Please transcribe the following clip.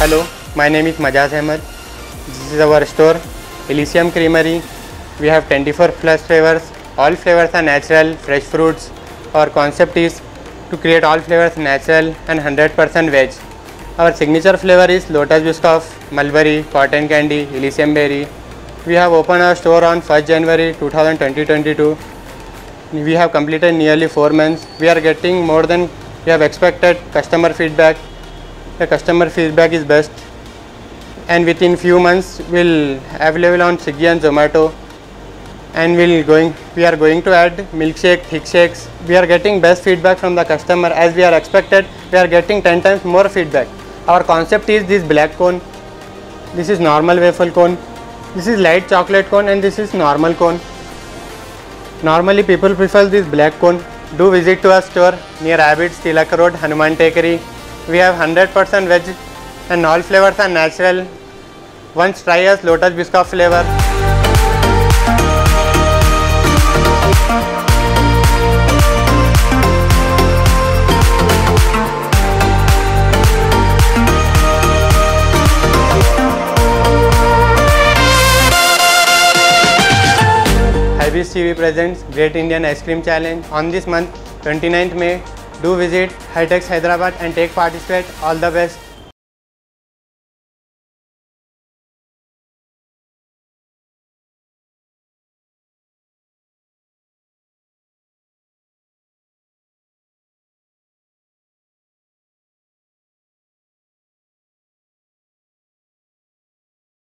Hello, my name is Mazhar Ahmed. This is our store, Elysium Creamery. We have 24 plus flavors. All flavors are natural, fresh fruits. Our concept is to create all flavors natural and 100% veg. Our signature flavor is lotus biscoff, mulberry, cotton candy, Elysium berry. We have opened our store on 1st January 2022. We have completed nearly 4 months. We are getting more than we have expected customer feedback. The customer feedback is best, and within few months we'll available on Swiggy and Zomato, and we are going to add milkshake, thick shakes. We are getting best feedback from the customer as we are expected. We are getting 10 times more feedback. Our concept is this black cone, this is normal waffle cone, this is light chocolate cone, and this is normal cone. Normally people prefer this black cone. Do visit to our store near Abids Telak Road, Hanuman Tekaari. We have 100% veg and all flavors are natural. Once try us lotus biscoff flavor. HyBiz TV presents Great Indian Ice Cream Challenge on this month, 29th May. Do visit Hi-Tech Hyderabad and take participate. All the best.